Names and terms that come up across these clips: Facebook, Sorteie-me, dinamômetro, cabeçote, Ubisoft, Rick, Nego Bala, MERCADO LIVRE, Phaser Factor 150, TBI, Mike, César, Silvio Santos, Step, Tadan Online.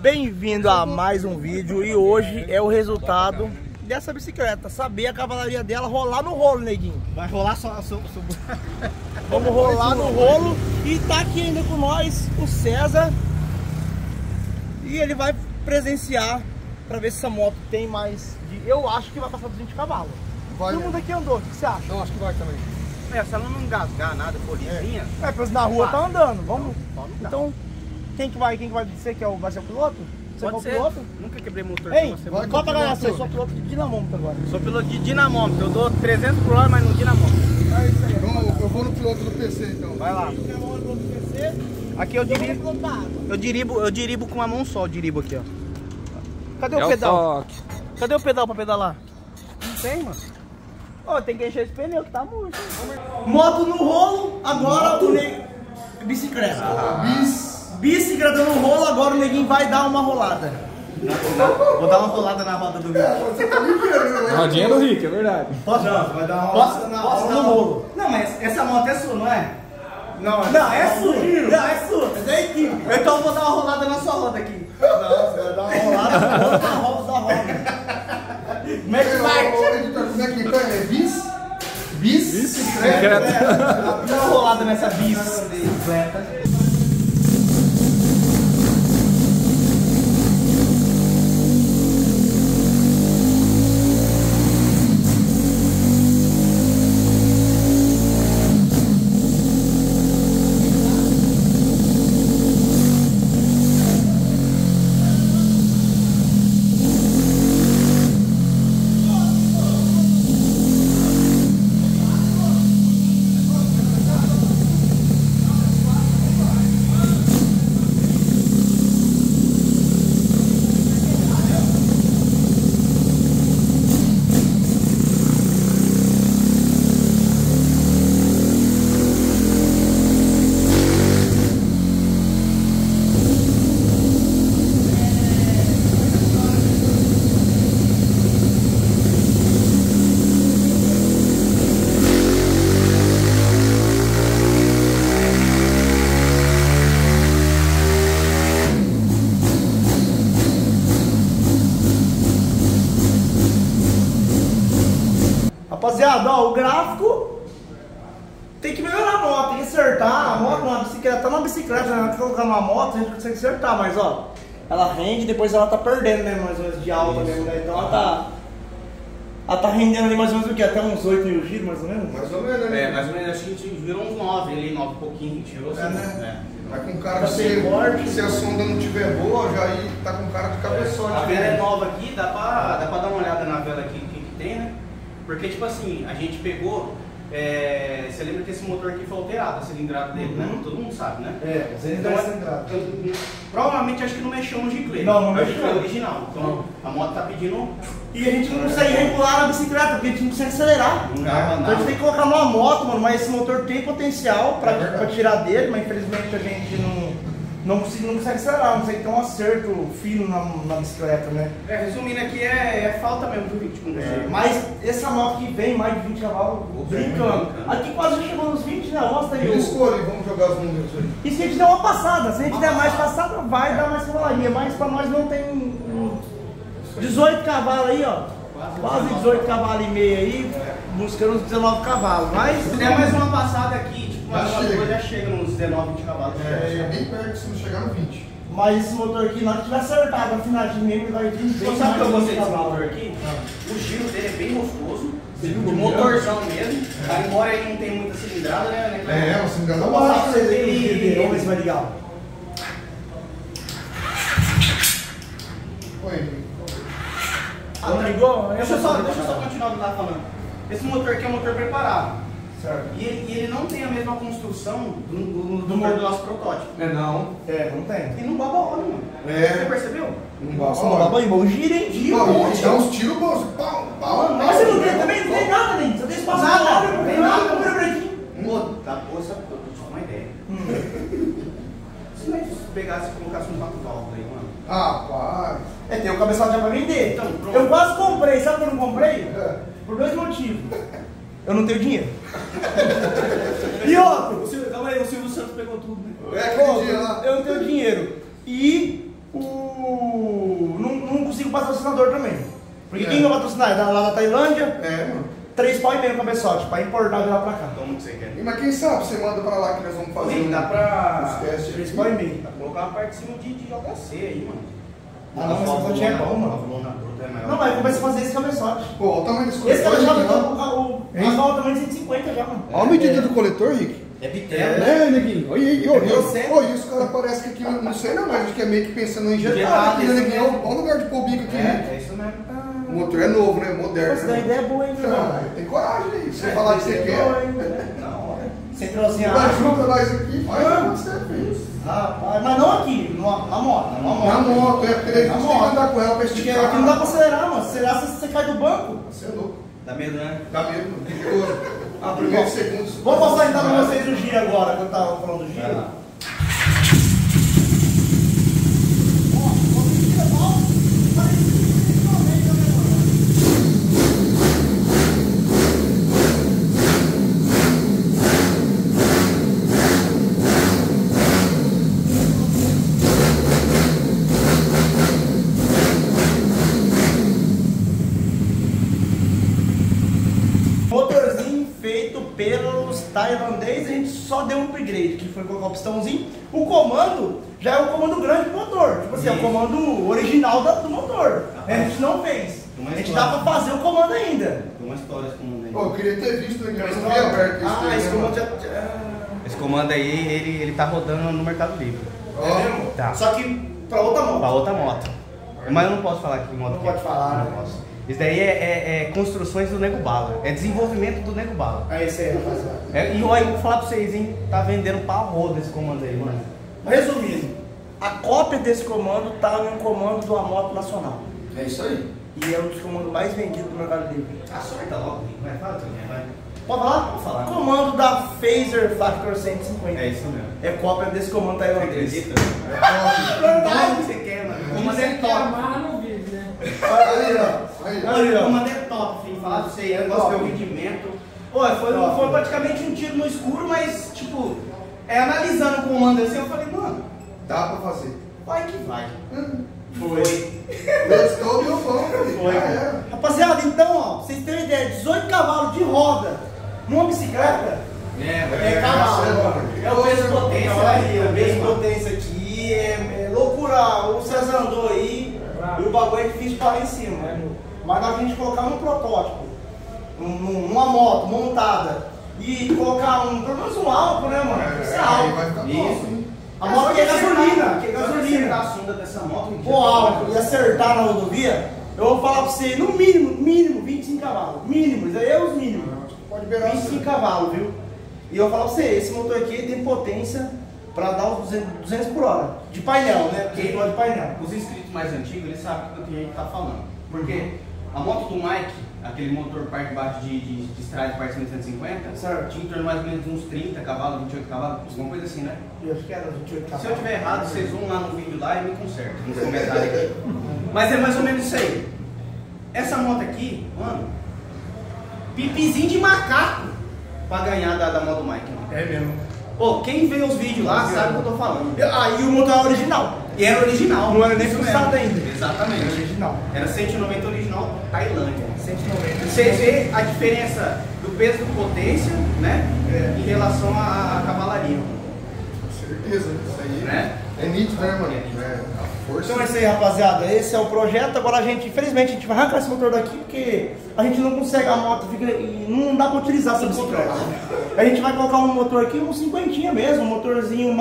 Bem-vindo a mais um vídeo e hoje é o resultado dessa bicicleta. Saber a cavalaria dela rolar no rolo, neguinho. Vai rolar só... Vamos rolar no rolo e tá aqui ainda com nós o César. E ele vai presenciar pra ver se essa moto tem mais... Eu acho que vai passar dos 20 cavalos. Todo mundo aqui andou, o que você acha? Eu acho que vai também. É, se ela não engasgar nada, for lisinha... É, porque na rua tá andando, vamos... Então... Quem que vai dizer que é o piloto? Você pode ser o piloto? Nunca quebrei motor. Ei, qual pra galera? Eu sou piloto de dinamômetro agora. Sou piloto de dinamômetro. Eu dou 300 por hora, mas no dinamômetro. É isso aí. Então, eu vou no piloto do PC então. Vai lá. Aqui eu diribo. Eu diribo com uma mão só, eu diribo aqui, ó. Cadê o pedal? Cadê o pedal pra pedalar? Não tem, mano. Ó, tem que encher esse pneu que tá muito. Moto no rolo, agora turnei. Bicicleta. Bicicleta no rolo, agora o neguinho vai dar uma rolada. Vou dar uma rolada na roda do Rick. Rodinha do Rick, é verdade. Posso dar no rolo. Não, mas essa moto é sua, não é? Não, é sua. Não, é sua. Mas é equipe. Então eu vou dar uma rolada na sua roda aqui. Não, você vai dar uma rolada na roda. Como é que vai? Como é que tá? É bis? Bicicleta. Dá uma rolada nessa bicicleta. Rapaziada, ó, o gráfico tem que melhorar a moto, tem que acertar a moto, uma bicicleta, tá na bicicleta, né? Colocar numa moto, a gente consegue acertar, mas ó, ela rende, depois ela tá perdendo, né, mais ou menos de alta mesmo, né? Então ela tá rendendo ali mais ou menos o que? Até uns 8 mil giros, mais ou menos? Mais ou menos, né? É, mais ou menos, acho que a gente virou uns 9 ali, 9 pouquinho, tirou, assim, né? Tá com cara de se a sonda não tiver boa, já aí tá com cara de cabeçote. A vela é nova aqui, dá pra dar uma olhada na vela aqui, o que tem, né? Porque, tipo assim, a gente pegou, você lembra que esse motor aqui foi alterado, a cilindrada dele, né? Todo mundo sabe, né? É, a cilindrada. Então, provavelmente acho que não mexeu no giclete. Não mexeu. É o original. Então, a moto tá pedindo... E a gente não consegue regular a bicicleta, porque a gente não consegue acelerar. Não dá nada. Então a gente tem que colocar numa moto, mano, mas esse motor tem potencial pra tirar dele, mas infelizmente a gente não consegue acelerar, não consegue ter um acerto fino na bicicleta, né? É, resumindo aqui, é falta mesmo do ritmo. Mas essa moto que vem mais de 20 cavalos brincando. Aqui quase chegou nos 20, né? Nossa, aí. Escolhe, vamos jogar os números aí. E se a gente der uma passada, se a gente der mais passada, vai dar mais cavalaria, mas pra nós não tem 18 cavalos aí, ó. Quase 18 cavalos e meio aí, buscando uns 19 cavalos. Mas se der mais uma passada aqui, já chega nos 19, 20 cavalos. É bem perto se não chegar no 20. Mas esse motor aqui, na hora que tiver acertado, no final de meio, ele vai vir. Você sabe que eu gostei desse motor aqui? O giro dele é bem gostoso. O motorzão mesmo. Embora ele não tem muita cilindrada, né? É, o cilindrada é uma massa. Vamos ver se vai ligar. Oi. Ligou? Deixa eu só continuar o que eu tava falando. Esse motor aqui é um motor preparado. E ele não tem a mesma construção do nosso protótipo. Não tem. E não baba óleo, mano. Você percebeu? Não baba óleo, o giro em dia. Dá uns tiros bons. Mas você não tem, também não tem nada, nem. Você tem espaço pra óleo, não tem nada, compra branquinho. Tá boa, sabe? Eu tô só uma ideia. Se nós pegasse e colocasse um 4 válvulas aí, mano. Ah, pá. Tem o cabeçote já pra vender. Então, pronto. Eu quase comprei, sabe que eu não comprei? Por 2 motivos. Eu não tenho dinheiro. E outro, calma aí, o Silvio Santos pegou tudo, né? Eu não tenho dinheiro. E o patrocinador também. Porque quem vai patrocinar? É lá da Tailândia? É, mano. 3,5 pau o cabeçote, pra importar de lá pra cá. Como que você quer? Mas quem sabe você manda pra lá que nós vamos fazer. Sim, dá pra... 3,5 pau. Dá pra colocar uma parte de cima de JC aí, mano. Ah, não, mas o cabeçote é bom, mano. Não, mas começa a fazer esse cabeçote. Pô, olha o tamanho desse coletor. Esse cabeçote, o tamanho de 150 já, mano. Olha a medida do coletor, Rick. É bitela, né, Neguinho? E os caras parecem que aqui, não sei não, mas acho que é meio que pensando em injetar. Olha o lugar de pôr o bico aqui. É isso mesmo, tá? O motor é novo, né? Moderno. Essa ideia é boa, hein, cara? Tem coragem aí. Você falar que você quer. Não, olha. Você trouxe a... Ajuda nós aqui, faz o que você fez. Rapaz, mas não aqui, na moto. Na moto, é, porque daí você tem que andar com ela pra esticar. Aqui não dá pra acelerar, mano. Acelerar, você cai do banco. Você é louco. Dá medo, né? Dá medo. Ah, primeiro, segundo. Vou passar então pra vocês o giro agora, que eu tava falando do giro. Ó, vamos tirar a mão. Tailandês, a gente só deu um upgrade, que foi colocar o pistãozinho. O comando já é o comando grande do motor, tipo assim, é o comando original do motor. A gente não fez. A gente dá pra fazer o comando ainda. Tem uma história esse comando aí. Pô, eu queria ter visto o ingresso aberto. Ah, esse comando já... Esse comando aí, ele tá rodando no Mercado Livre. É mesmo? Tá. Só que pra outra moto. Pra outra moto. Mas eu não posso falar que moto. Não pode falar, não posso. Isso daí é construções do Nego Bala, é desenvolvimento do Nego Bala. É isso aí, rapaziada. E olha, eu vou falar pra vocês, hein, tá vendendo pra roda esse comando aí, mano. Resumindo, a cópia desse comando tá no comando de uma moto nacional. É isso aí. E é um dos comandos mais vendidos do Mercado Livre. Acerta logo, vai, fala também, vai. Pode falar? Pode falar. Comando da Phaser Factor 150. É isso mesmo. É cópia desse comando tailandês. Você acredita? É cópia. O que você quer, mano? O comando é top. Olha, o comando é top, filho. Falar pra você, eu gosto do rendimento. Foi praticamente um tiro no escuro, mas, tipo, analisando o comando assim, eu falei, mano, dá pra fazer. Vai que vai. Foi. Let's go, meu pão. Foi. Rapaziada, então, ó, vocês terem ideia, 18 cavalos de roda numa bicicleta. É cavalo. É o peso potência aí, o peso potência aqui. É loucura. O César andou aí. E o bagulho é difícil para lá em cima, né? Mas dá pra gente colocar um protótipo, uma moto montada e colocar pelo menos um álcool, né, mano? Isso é álcool. Isso. A moto que é gasolina. Que é gasolina. A sonda dessa moto, o álcool e acertar na rodovia, eu vou falar pra você, no mínimo 25 cavalos. Mínimo, isso aí é os mínimos. Pode ver 25 cavalos, viu? E eu vou falar pra você, esse motor aqui tem potência para dar os 200 por hora, de painel, né? Porque ele gosta de painel. Os inscritos mais antigos, eles sabem do que a gente tá falando. Porque a moto do Mike, aquele motor parte baixo de estrada de parte 150, certo, tinha em torno mais ou menos uns 30 cavalos, 28 cavalos, alguma coisa assim, né? Eu acho que era 28 cavalos. Se eu tiver errado, vocês vão lá no vídeo lá e me consertam, nos comentários aqui. Mas é mais ou menos isso aí. Essa moto aqui, mano, pipizinho de macaco para ganhar da moto do Mike. Mano. É mesmo. Pô, quem vê os vídeos lá sabe o que eu tô falando. E o motor é original. E era original. Não era nem cruzado ainda. Exatamente. Era original. Era 190 original Tailândia. 190. Você vê a diferença do peso de potência, né? Em relação à cavalaria. Com certeza. Isso aí, né? É nítido, né, mano? É força. Então é isso aí, rapaziada. Esse é o projeto. Agora a gente, infelizmente, a gente vai arrancar esse motor daqui porque a gente não consegue, a moto fica, não dá pra utilizar essa bicicleta. A gente vai colocar um motor aqui, um 50 mesmo, um motorzinho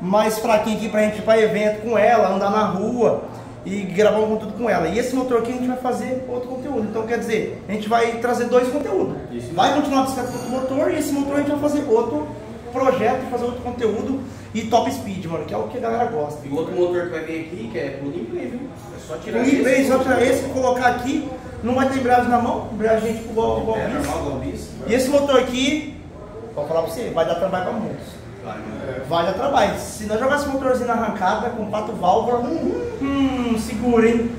mais fraquinho aqui pra gente ir pra evento com ela, andar na rua e gravar um conteúdo com ela. E esse motor aqui a gente vai fazer outro conteúdo. Então quer dizer, a gente vai trazer dois conteúdos. Vai continuar a bicicleta com outro motor e esse motor a gente vai fazer outro projeto, fazer outro conteúdo e top speed, mano, que é o que a galera gosta. E o outro motor que vai vir aqui, que é plug and play, viu? É só tirar esse. Plug and play, só tirar esse, colocar aqui. Não vai ter embreagem na mão, embreagem tipo golbice. E esse motor aqui, vou falar pra você, vai dar trabalho pra muitos. Vai dar trabalho. Se nós jogar esse motorzinho na arrancada com pato válvula, segura, hein?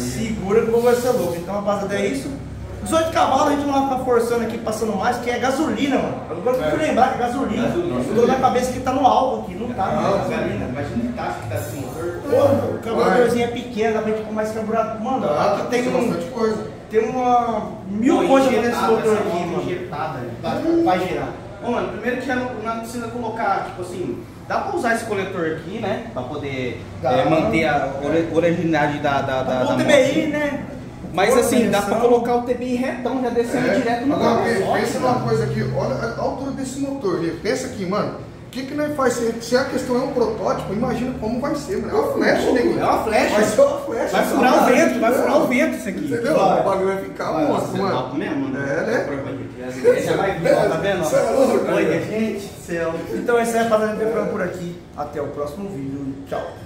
Segura que o bagulho vai ser louco. Então, rapaziada, é isso. 18 cavalos, a gente não vai ficar forçando aqui, passando mais, que é gasolina, mano. Agora eu tenho que lembrar que é gasolina. Eu tô na cabeça que tá no álcool aqui, não tá. Não, gasolina. Imagina que taxa que tá esse motor. Porra, o cabeladorzinho coisinha pequena, dá pra gente pôr mais carburado. Mano, aqui tem bastante coisa. Tem uma mil coisas nesse motor aqui, mano. Injetada, vai girar. Bom, mano, primeiro que já não precisa colocar, tipo assim, dá pra usar esse coletor aqui, né? Pra poder manter a originalidade da moto. TBI, né? Mas assim, dá pra colocar o TBI retão, já descendo direto no carro. Agora, pensa numa coisa aqui, olha a altura desse motor, né? Pensa aqui, mano. O que nós faz? Se a questão é um protótipo, imagina como vai ser, mano. É uma flecha, nego. É uma flecha. Vai ser uma flecha. Vai furar o vento, vai furar o vento isso aqui. Entendeu? O bagulho vai ficar um monstro, mano. Top mesmo, né? É, né? Já vai vir, ó, tá vendo? Você é louco, gente do céu. Então é isso aí, rapaziada. Por aqui. Até o próximo vídeo. Tchau.